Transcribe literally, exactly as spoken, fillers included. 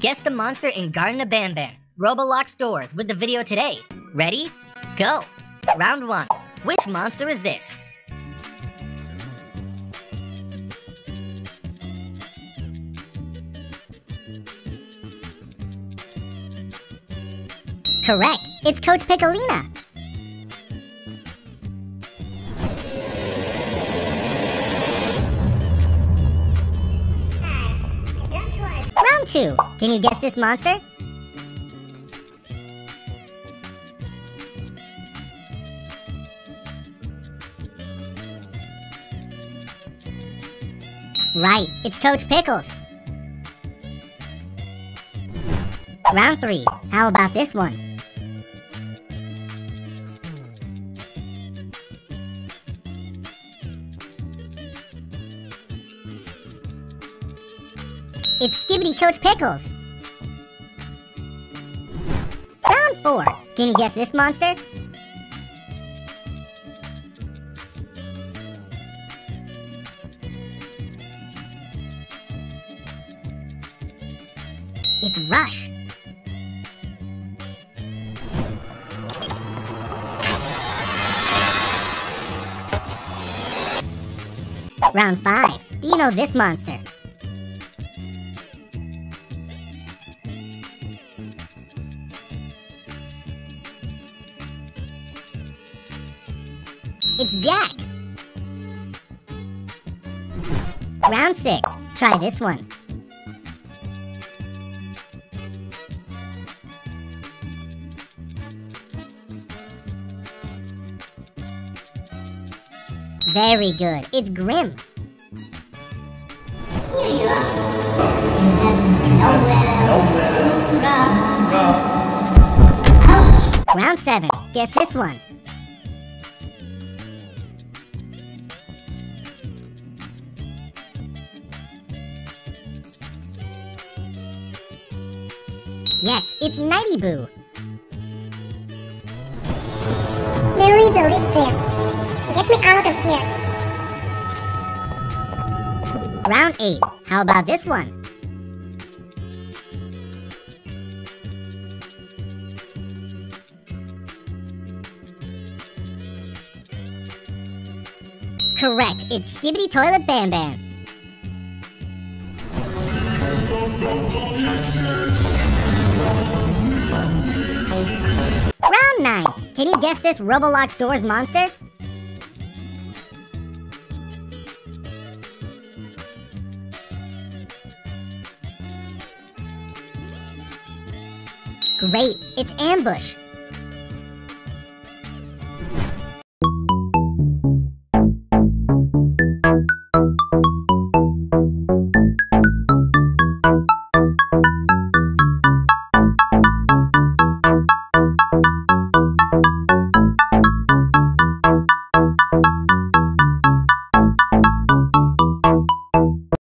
Guess the monster in Garden of Banban, Roblox Doors, with the video today. Ready? Go! Round one. Which monster is this? Correct! It's Coach Piccolina! Round two. Can you guess this monster? Right, it's Coach Pickles. Round three. How about this one? It's Skibbity Coach Pickles! Round four. Can you guess this monster? It's Rush! Round five. Do you know this monster? It's Jack! Round six. Try this one. Very good. It's Grim! Here you are. You have nowhere else to go. Ouch! Round seven. Guess this one. Yes, it's Nighty Boo. There is a leak there. Get me out of here. Round eight. How about this one? Correct. It's Skibidi Toilet Bam Bam. Round nine. Can you guess this Roblox Doors monster? Great, it's Ambush.